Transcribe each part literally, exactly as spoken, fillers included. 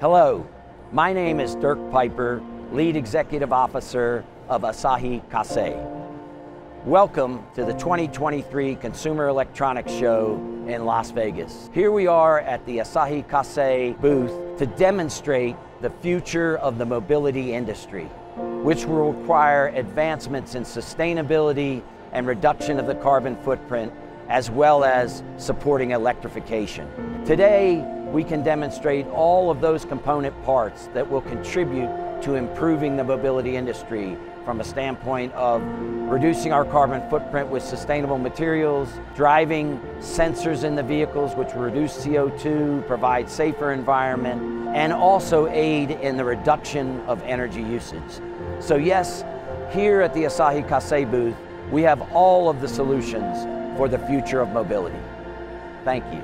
Hello, my name is Dirk Piper, Lead Executive Officer of Asahi Kasei. Welcome to the twenty twenty-three Consumer Electronics Show in Las Vegas. Here we are at the Asahi Kasei booth to demonstrate the future of the mobility industry, which will require advancements in sustainability and reduction of the carbon footprint, as well as supporting electrification. Today, we can demonstrate all of those component parts that will contribute to improving the mobility industry from a standpoint of reducing our carbon footprint with sustainable materials, driving sensors in the vehicles which reduce C O two, provide safer environment, and also aid in the reduction of energy usage. So yes, here at the Asahi Kasei booth, we have all of the solutions for the future of mobility. Thank you.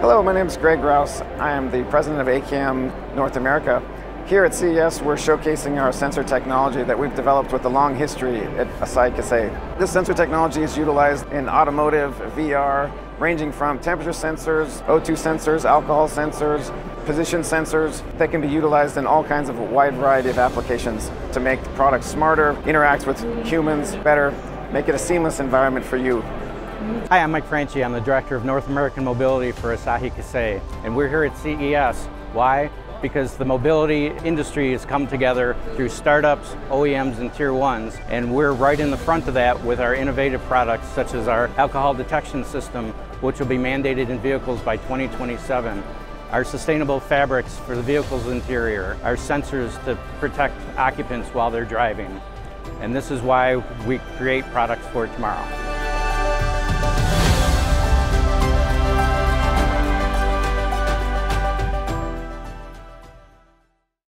Hello, my name is Greg Rouse. I am the president of A K M North America. Here at C E S, we're showcasing our sensor technology that we've developed with a long history at Asahi Kasei. This sensor technology is utilized in automotive, V R, ranging from temperature sensors, O two sensors, alcohol sensors, position sensors that can be utilized in all kinds of a wide variety of applications to make the product smarter, interact with humans better, make it a seamless environment for you. Hi, I'm Mike Franchi. I'm the Director of North American Mobility for Asahi Kasei, and we're here at C E S. Why? Because the mobility industry has come together through startups, O E Ms, and tier ones, and we're right in the front of that with our innovative products such as our alcohol detection system, which will be mandated in vehicles by twenty twenty-seven, our sustainable fabrics for the vehicle's interior, our sensors to protect occupants while they're driving. And this is why we create products for tomorrow.